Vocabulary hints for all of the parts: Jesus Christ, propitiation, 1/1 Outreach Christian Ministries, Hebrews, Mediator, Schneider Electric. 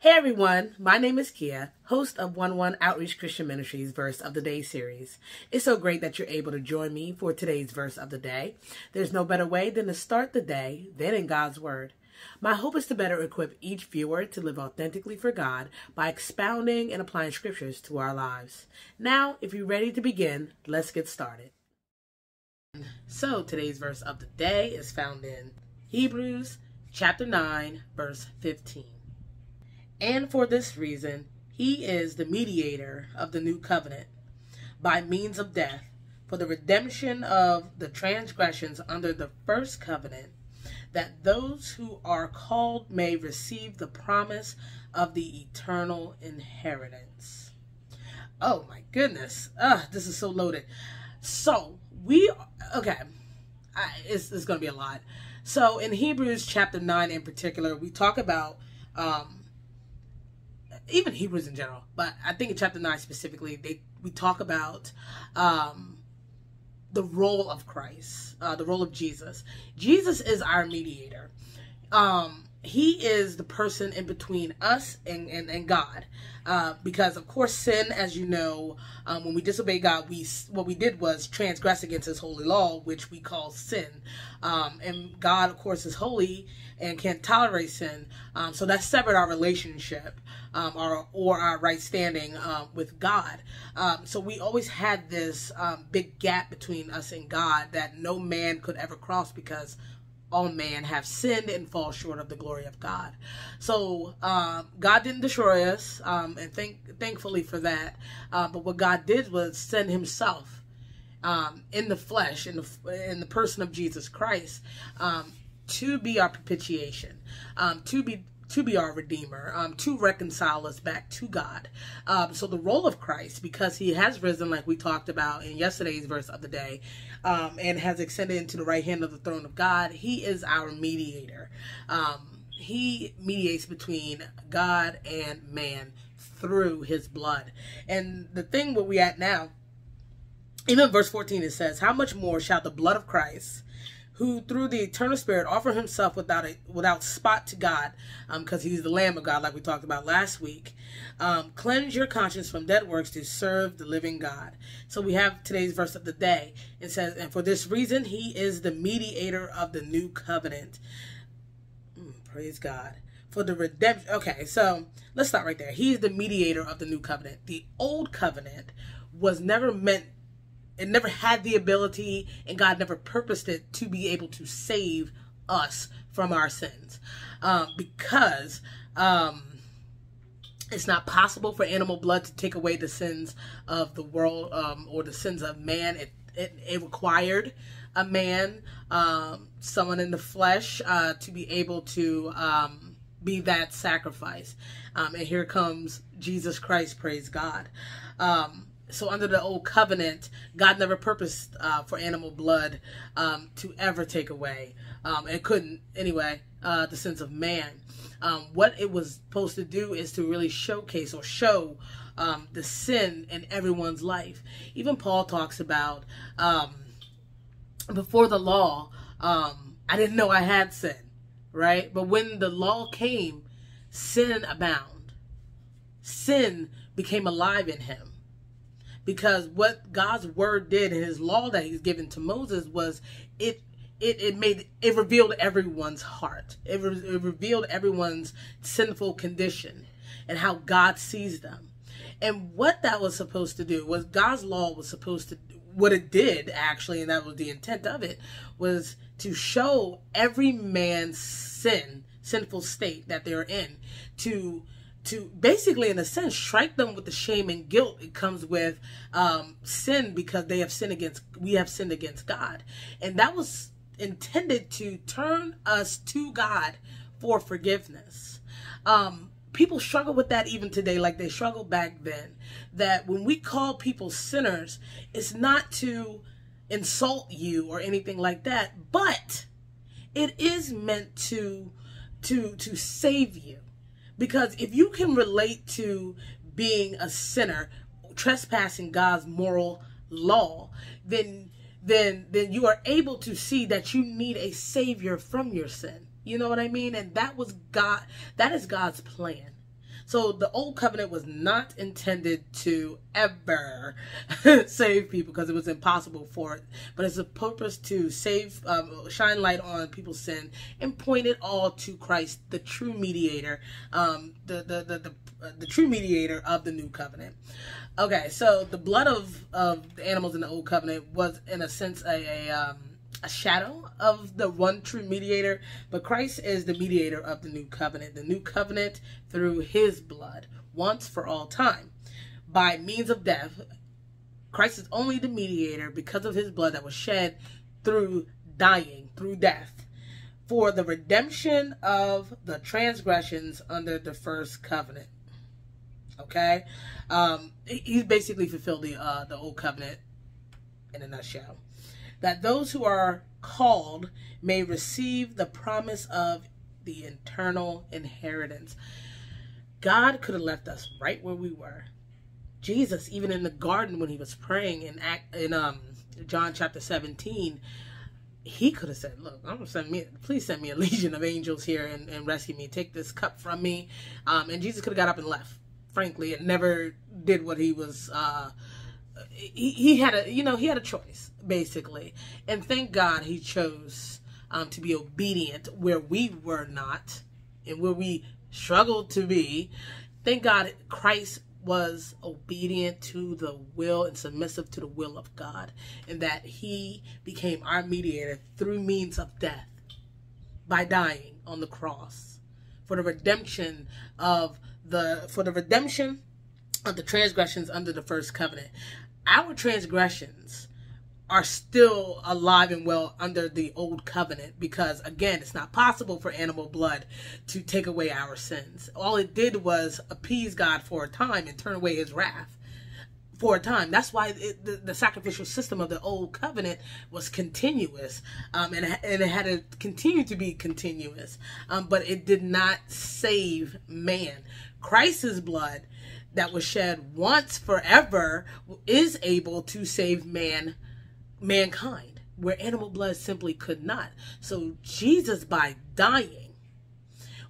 Hey everyone, my name is Kia, host of 1/1 Outreach Christian Ministries Verse of the Day series. It's so great that you're able to join me for today's Verse of the Day. There's no better way than to start the day, then in God's Word. My hope is to better equip each viewer to live authentically for God by expounding and applying scriptures to our lives. Now, if you're ready to begin, let's get started. So today's Verse of the Day is found in Hebrews chapter 9, verse 15. And for this reason, he is the mediator of the new covenant, by means of death, for the redemption of the transgressions under the first covenant, that those who are called may receive the promise of the eternal inheritance. Oh my goodness. This is so loaded. So, it's going to be a lot. So, in Hebrews chapter 9 in particular, we talk about... even Hebrews in general, but I think in chapter 9 specifically, we talk about the role of Christ, the role of Jesus. Jesus is our mediator. He is the person in between us and God. Because, of course, sin, as you know, when we disobey God, what we did was transgress against his holy law, which we call sin. And God, of course, is holy and can't tolerate sin. So that severed our relationship or our right standing with God. So we always had this big gap between us and God that no man could ever cross, because all men have sinned and fall short of the glory of God. So God didn't destroy us, and thankfully for that. But what God did was send himself in the flesh, in the person of Jesus Christ, to be our propitiation, to be our Redeemer, to reconcile us back to God. So the role of Christ, because he has risen, like we talked about in yesterday's Verse of the Day, and has ascended into the right hand of the throne of God, he is our mediator. He mediates between God and man through his blood. And the thing where we at now, even verse 14, it says, "How much more shall the blood of Christ, who through the eternal Spirit offered himself without spot to God," because he's the Lamb of God, like we talked about last week, "cleanse your conscience from dead works to serve the living God." So we have today's Verse of the Day. It says, "And for this reason, he is the mediator of the new covenant." Praise God. For the redemption. Okay, so let's stop right there. He's the mediator of the new covenant. The old covenant was never meant. It never had the ability, and God never purposed it to be able to save us from our sins, because it's not possible for animal blood to take away the sins of the world, or the sins of man. It required a man, someone in the flesh, to be able to be that sacrifice. And here comes Jesus Christ, praise God. So under the old covenant, God never purposed for animal blood to ever take away. It couldn't, anyway, the sins of man. What it was supposed to do is to really showcase or show the sin in everyone's life. Even Paul talks about, before the law, I didn't know I had sin, right? But when the law came, sin abounded. Sin became alive in him. Because what God's word did in his law that he's given to Moses was it revealed everyone's heart. It revealed everyone's sinful condition and how God sees them. And what that was supposed to do was God's law was supposed to, what it did actually, and that was the intent of it, was to show every man's sinful state that they're in, to basically, in a sense, strike them with the shame and guilt it comes with sin, because we have sinned against God. And that was intended to turn us to God for forgiveness. People struggle with that even today, like they struggled back then, that when we call people sinners, it's not to insult you or anything like that, but it is meant to save you. Because if you can relate to being a sinner, trespassing God's moral law, then you are able to see that you need a savior from your sin. You know what I mean? And that is God's plan. So the old covenant was not intended to ever save people, because it was impossible for it. But it's a purpose to save, shine light on people's sin and point it all to Christ, the true mediator, the true mediator of the new covenant. Okay, so the blood of the animals in the old covenant was, in a sense, a shadow of the one true mediator, but Christ is the mediator of the new covenant. The new covenant through his blood, once for all time. By means of death, Christ is only the mediator because of his blood that was shed through dying, through death, for the redemption of the transgressions under the first covenant. Okay? He's basically fulfilled the old covenant in a nutshell. That those who are called may receive the promise of the eternal inheritance. God could have left us right where we were. Jesus, even in the garden when he was praying in John chapter 17, he could have said, look, please send me a legion of angels here and rescue me. Take this cup from me. And Jesus could have got up and left, frankly, and never did what he was... He had a choice, basically, and thank God he chose to be obedient where we were not and where we struggled to be. Thank God Christ was obedient to the will and submissive to the will of God, and that he became our mediator through means of death by dying on the cross for the redemption of the transgressions under the first covenant. Our transgressions are still alive and well under the old covenant, because again, it's not possible for animal blood to take away our sins. All it did was appease God for a time and turn away his wrath for a time. That's why the sacrificial system of the old covenant was continuous, and it had to continue to be continuous, but it did not save man. Christ's blood that was shed once forever is able to save mankind, where animal blood simply could not. So Jesus, by dying,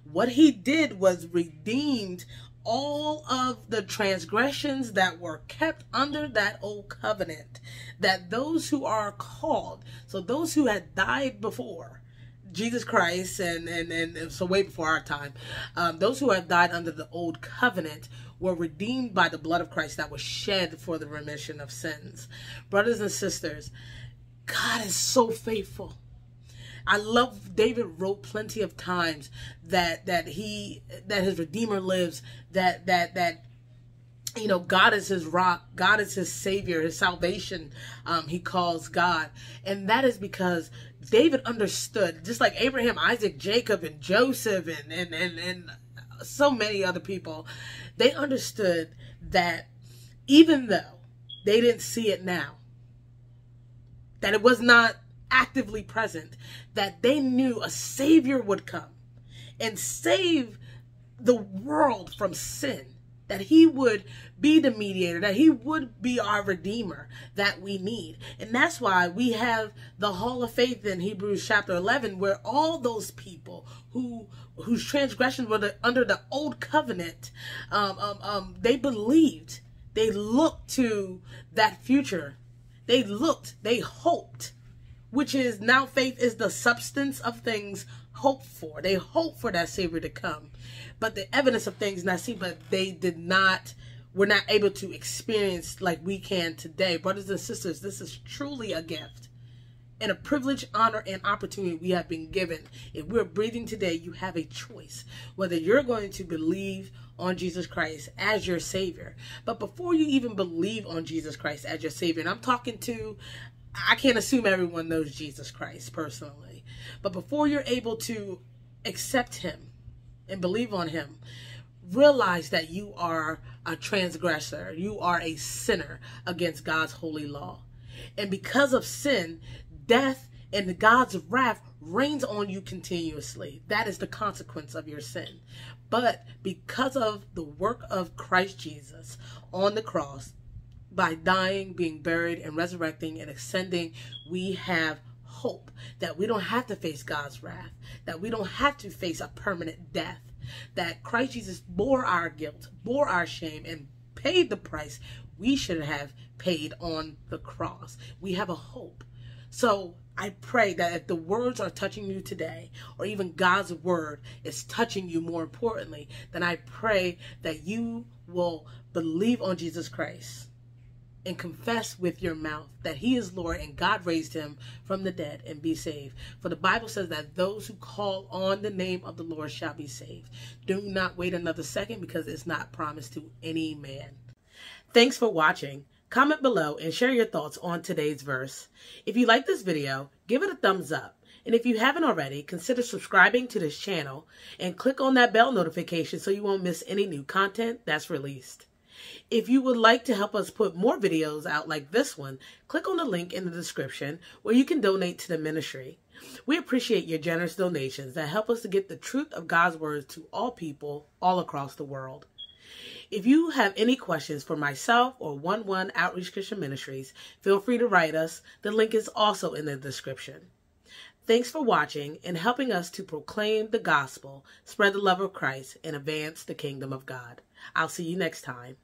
what he did was redeemed all of the transgressions that were kept under that old covenant, that those who are called, so those who had died before Jesus Christ and so way before our time, those who have died under the old covenant were redeemed by the blood of Christ that was shed for the remission of sins. Brothers and sisters, God is so faithful. I love, David wrote plenty of times that his Redeemer lives, that you know, God is his rock, God is his savior, his salvation, he calls God. And that is because David understood, just like Abraham, Isaac, Jacob, and Joseph, and so many other people, they understood that even though they didn't see it now, that it was not actively present, that they knew a savior would come and save the world from sin, that he would be the mediator, that he would be our redeemer that we need. And that's why we have the hall of faith in Hebrews chapter 11, where all those people whose transgressions were under the old covenant, they believed, they looked to that future. They looked, they hoped, which is now faith is the substance of things hoped for. They hoped for that savior to come, but the evidence of things not seen. But they were not able to experience like we can today. Brothers and sisters, this is truly a gift and a privilege, honor, and opportunity we have been given. If we're breathing today, you have a choice whether you're going to believe on Jesus Christ as your savior. But before you even believe on Jesus Christ as your savior, and I can't assume everyone knows Jesus Christ personally, but before you're able to accept him and believe on him, realize that you are a transgressor. You are a sinner against God's holy law. And because of sin, death and God's wrath rains on you continuously. That is the consequence of your sin. But because of the work of Christ Jesus on the cross, by dying, being buried, and resurrecting and ascending, we have hope that we don't have to face God's wrath, that we don't have to face a permanent death, that Christ Jesus bore our guilt, bore our shame, and paid the price we should have paid on the cross. We have a hope. So I pray that if the words are touching you today, or even God's word is touching you more importantly, then I pray that you will believe on Jesus Christ and confess with your mouth that he is Lord and God raised him from the dead, and be saved. For the Bible says that those who call on the name of the Lord shall be saved. Do not wait another second, because it's not promised to any man. Thanks for watching. Comment below and share your thoughts on today's verse. If you like this video, give it a thumbs up. And if you haven't already, consider subscribing to this channel and click on that bell notification so you won't miss any new content that's released. If you would like to help us put more videos out like this one, click on the link in the description where you can donate to the ministry. We appreciate your generous donations that help us to get the truth of God's word to all people all across the world. If you have any questions for myself or 1/1 Outreach Christian Ministries, feel free to write us. The link is also in the description. Thanks for watching and helping us to proclaim the gospel, spread the love of Christ, and advance the kingdom of God. I'll see you next time.